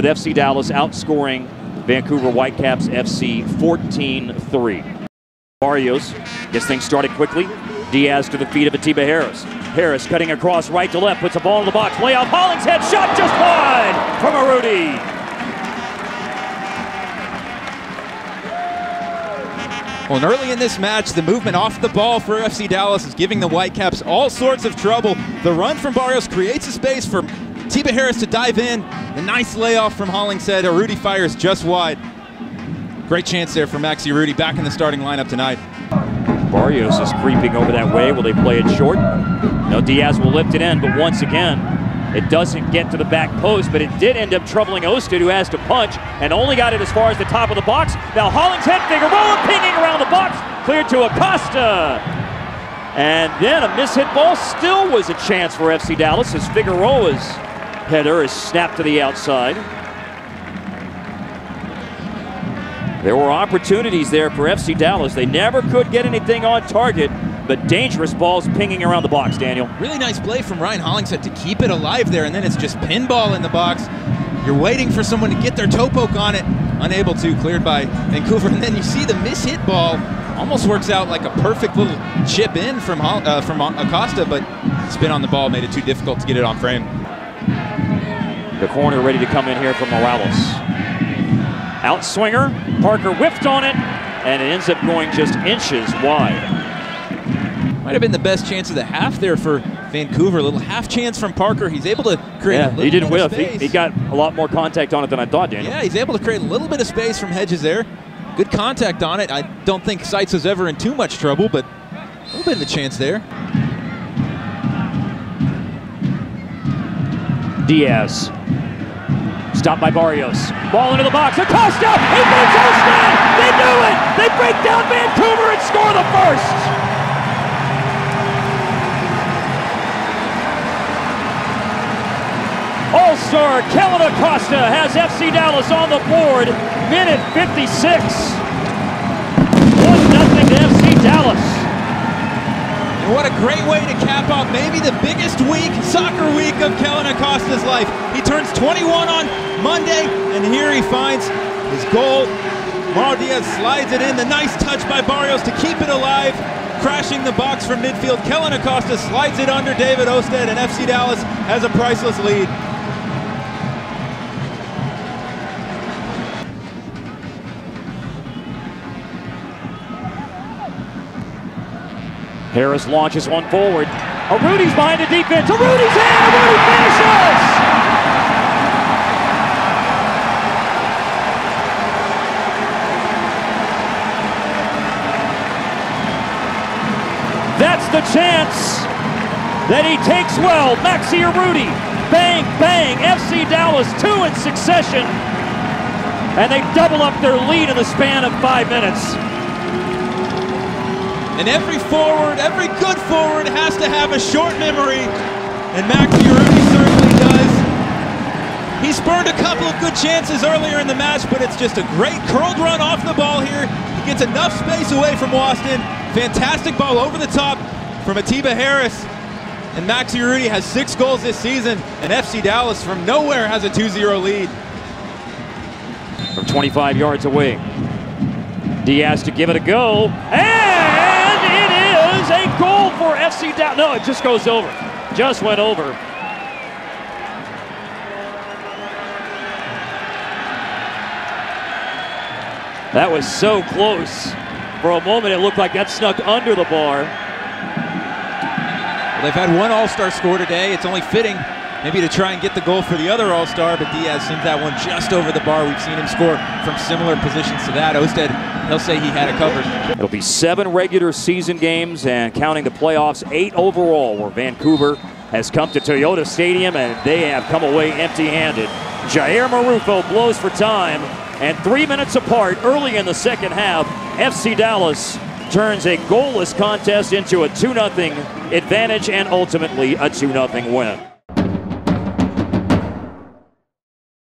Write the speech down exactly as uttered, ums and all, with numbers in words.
with F C Dallas outscoring Vancouver Whitecaps F C fourteen three. Barrios gets things started quickly. Diaz to the feet of Atiba Harris. Harris cutting across right to left, puts the ball in the box. Playoff, Hollingshead shot just wide from Urruti. Well, and early in this match, the movement off the ball for F C Dallas is giving the Whitecaps all sorts of trouble. The run from Barrios creates a space for Atiba Harris to dive in. The nice layoff from Hollingshead. Urruti fires just wide. Great chance there for Maxi Urruti back in the starting lineup tonight. Barrios is creeping over that way. Will they play it short? No, Diaz will lift it in, but once again, it doesn't get to the back post, but it did end up troubling Ousted, who has to punch, and only got it as far as the top of the box. Now Hollingshead, Figueroa pinging around the box, cleared to Acosta. And then a mishit ball still was a chance for F C Dallas as Figueroa's header is snapped to the outside. There were opportunities there for F C Dallas. They never could get anything on target, but dangerous balls pinging around the box, Daniel. Really nice play from Ryan Hollingshead to keep it alive there, and then it's just pinball in the box. You're waiting for someone to get their toe poke on it. Unable to, cleared by Vancouver. And then you see the mishit ball. Almost works out like a perfect little chip in from, uh, from Acosta, but spin on the ball made it too difficult to get it on frame. The corner ready to come in here from Morales. Out swinger, Parker whiffed on it, and it ends up going just inches wide. Might have been the best chance of the half there for Vancouver. A little half chance from Parker. He's able to create yeah, a little he didn't bit of space. He, he got a lot more contact on it than I thought, Daniel. Yeah, he's able to create a little bit of space from Hedges there. Good contact on it. I don't think Seitz was ever in too much trouble, but a little bit of a chance there. Diaz. Stopped by Barrios. Ball into the box. Acosta! He beats Ousted! They do it! They break down Vancouver and score the first! All-star Kellyn Acosta has F C Dallas on the board, minute fifty-six. one nothing to F C Dallas. And what a great way to cap off maybe the biggest week, soccer week of Kellyn Acosta's life. He turns twenty-one on Monday, and here he finds his goal. Mauro Diaz slides it in, the nice touch by Barrios to keep it alive. Crashing the box from midfield, Kellyn Acosta slides it under David Ousted, and F C Dallas has a priceless lead. Harris launches one forward. Urruti's behind the defense. Urruti's in! Urruti finishes! That's the chance that he takes well. Maxi Urruti. Bang, bang. F C Dallas, two in succession. And they double up their lead in the span of five minutes. And every forward, every good forward has to have a short memory, and Maxi Urruti certainly does. He spurned a couple of good chances earlier in the match, but it's just a great curled run off the ball here. He gets enough space away from Austin. Fantastic ball over the top from Atiba Harris. And Maxi Urruti has six goals this season, and F C Dallas from nowhere has a two zero lead. From twenty-five yards away, Diaz to give it a go, and a goal for F C Dallas. No, it just goes over. Just went over. That was so close. For a moment, it looked like that snuck under the bar. Well, they've had one All-Star score today. It's only fitting maybe to try and get the goal for the other All-Star, but Diaz sends that one just over the bar. We've seen him score from similar positions to that. Ousted, he'll say he had it covered. It'll be seven regular season games and counting the playoffs, eight overall, where Vancouver has come to Toyota Stadium and they have come away empty-handed. Jair Marufo blows for time, and three minutes apart early in the second half, F C Dallas turns a goalless contest into a two nothing advantage and ultimately a two nothing win.